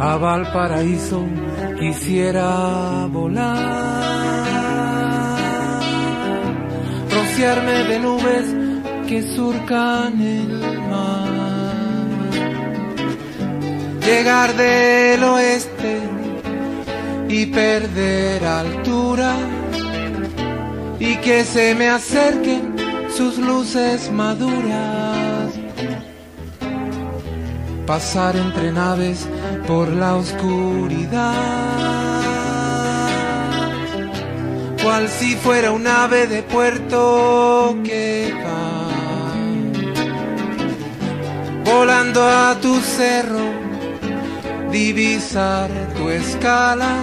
a Valparaíso quisiera volar, rociarme de nubes que surcan el mar, llegar del oeste y perder altura, y que se me acerquen sus luces maduras, pasar entre naves por la oscuridad, cual si fuera un ave de puerto que va volando a tu cerro, divisar tu escala,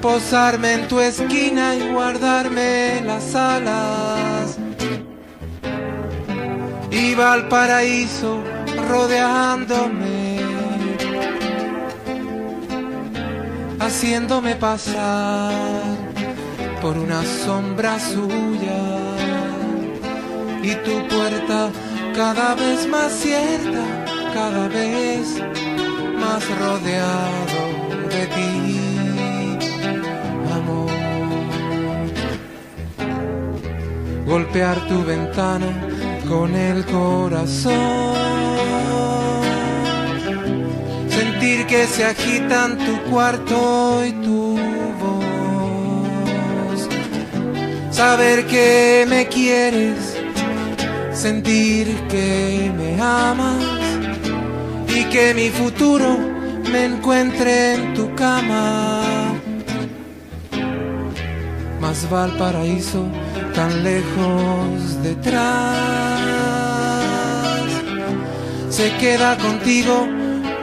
posarme en tu esquina y guardarme las alas. Y Valparaíso rodeándome, haciéndome pasar por una sombra suya, y tu puerta cada vez más cierta, cada vez más rodeado de ti. Golpear tu ventana con el corazón, sentir que se agitan tu cuarto y tu voz, saber que me quieres, sentir que me amas, y que mi futuro me encuentre en tu cama. Mas Valparaíso tan lejos detrás se queda contigo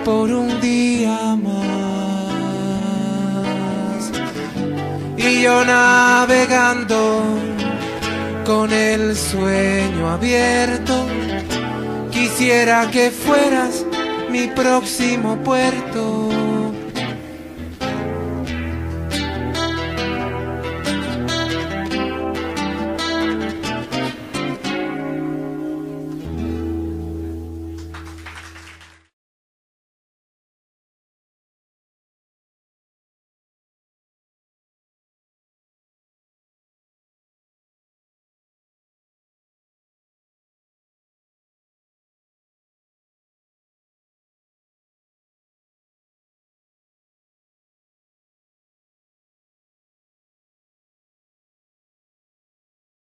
por un día más, y yo navegando con el sueño abierto, quisiera que fueras mi próximo puerto.